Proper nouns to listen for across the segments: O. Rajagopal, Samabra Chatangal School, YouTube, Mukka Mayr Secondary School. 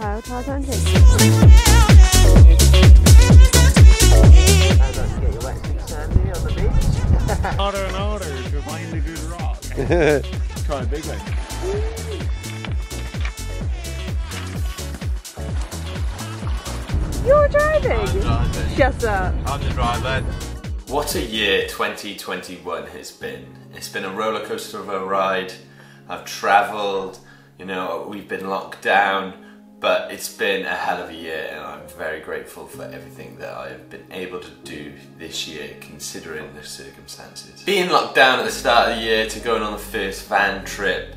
Kyle Todd Hunting. I must get electric Sunday on the beach. Otter and otter to find the good rock. Try a big one. You're driving? I'm driving. Shut up. I'm the driver. What a year 2021 has been. It's been a roller coaster of a ride. I've travelled, you know, we've been locked down, but it's been a hell of a year and I'm very grateful for everything that I've been able to do this year considering the circumstances. Being locked down at the start of the year to going on the first van trip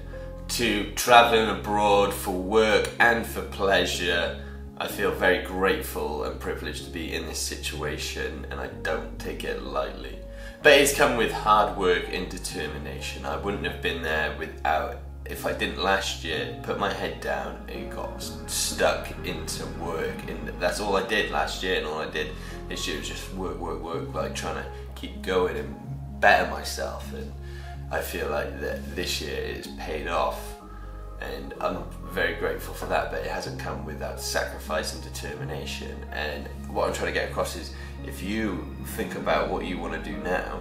to travelling abroad for work and for pleasure, I feel very grateful and privileged to be in this situation and I don't take it lightly. But it's come with hard work and determination. I wouldn't have been there without, if I didn't last year, put my head down and got stuck into work. And that's all I did last year and all I did this year was just work, like trying to keep going and better myself. And I feel like that this year it's paid off and I'm very grateful for that, but it hasn't come without sacrifice and determination. And what I'm trying to get across is, if you think about what you want to do now,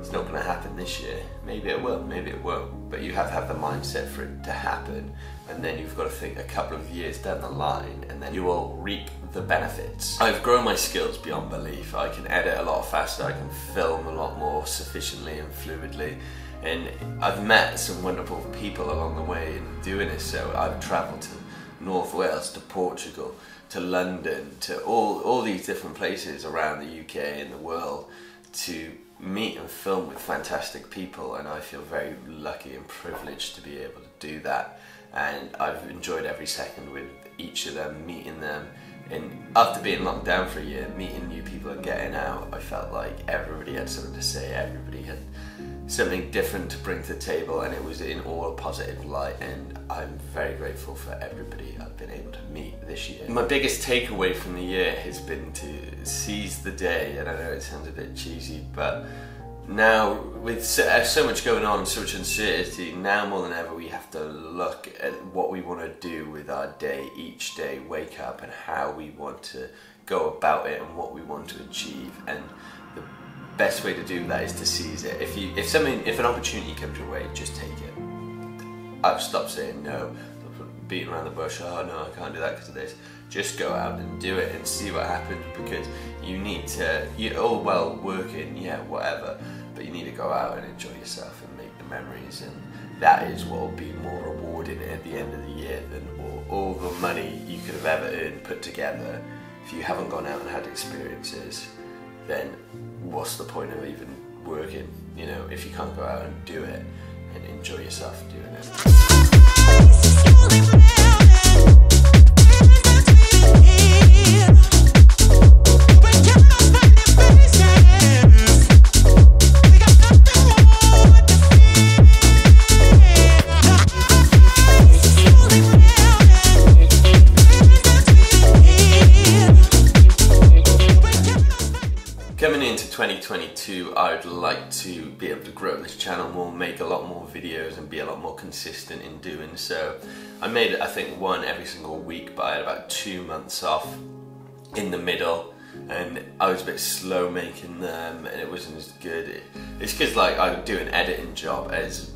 it's not going to happen this year. Maybe it will, maybe it won't, but you have to have the mindset for it to happen, and then you've got to think a couple of years down the line and then you will reap the benefits. I've grown my skills beyond belief. I can edit a lot faster, I can film a lot more sufficiently and fluidly, and I've met some wonderful people along the way in doing this. So I've travelled to North Wales, to Portugal, to London, to all these different places around the UK and the world to meet and film with fantastic people, and I feel very lucky and privileged to be able to do that, and I've enjoyed every second with each of them, meeting them. And after being locked down for a year, meeting new people and getting out, I felt like everybody had something to say, everybody had something different to bring to the table, and it was in all a positive light, and I'm very grateful for everybody I've been able to meet this year. My biggest takeaway from the year has been to seize the day, and I know it sounds a bit cheesy, but now with so much going on, so much uncertainty, now more than ever we have to look at what we want to do with our day each day, wake up, and how we want to go about it and what we want to achieve. And the best way to do that is to seize it. If an opportunity comes your way, just take it. I've stopped saying no, beating around the bush, oh no, I can't do that because of this. Just go out and do it and see what happens, because you need to, you're all well working, yeah, whatever, but you need to go out and enjoy yourself and make the memories, and that is what will be more rewarding at the end of the year than all the money you could have ever earned put together. If you haven't gone out and had experiences, then what's the point of even working, you know, if you can't go out and do it and enjoy yourself doing it. Coming into 2022, I would like to be able to grow this channel more, make a lot more videos and be a lot more consistent in doing so. I made, I think, one every single week, but I had about 2 months off in the middle and I was a bit slow making them and it wasn't as good. It's because, like, I do an editing job as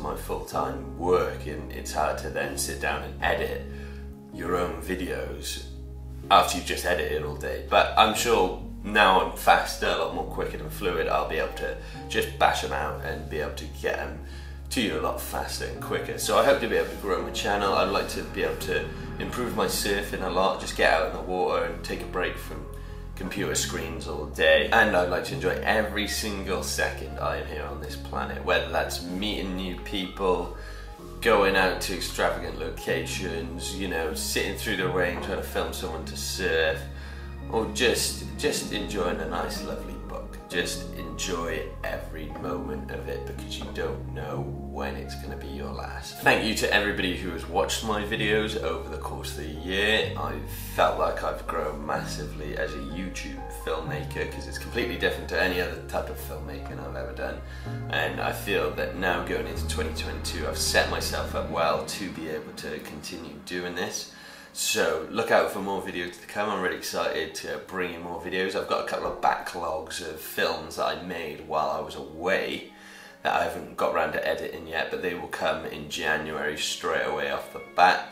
my full-time work, and it's hard to then sit down and edit your own videos after you've just edited all day. But I'm sure now I'm faster, a lot more quicker and fluid, I'll be able to just bash them out and be able to get them to you a lot faster and quicker. So I hope to be able to grow my channel. I'd like to be able to improve my surfing a lot, just get out in the water and take a break from computer screens all day. And I'd like to enjoy every single second I am here on this planet, whether that's meeting new people, going out to extravagant locations, you know, sitting through the rain trying to film someone to surf, or just enjoying a nice lovely book. Just enjoy every moment of it, because you don't know when it's going to be your last. Thank you to everybody who has watched my videos over the course of the year. I felt like I've grown massively as a YouTube filmmaker, because it's completely different to any other type of filmmaking I've ever done, and I feel that now going into 2022 I've set myself up well to be able to continue doing this. So look out for more videos to come. I'm really excited to bring you more videos. I've got a couple of backlogs of films that I made while I was away that I haven't got around to editing yet, but they will come in January straight away off the bat.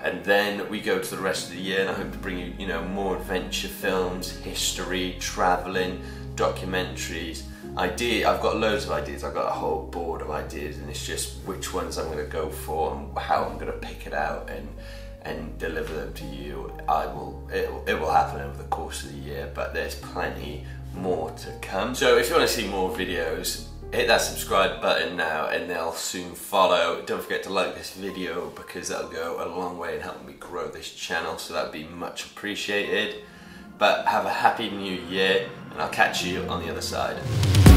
And then we go to the rest of the year, and I hope to bring you, more adventure films, history, travelling, documentaries, ideas. I've got loads of ideas. I've got a whole board of ideas, and it's just which ones I'm going to go for and how I'm going to pick it out and deliver them to you. It will happen over the course of the year, but there's plenty more to come. So if you want to see more videos, hit that subscribe button now and they'll soon follow. Don't forget to like this video because that'll go a long way in helping me grow this channel, so that'd be much appreciated. But have a happy new year and I'll catch you on the other side.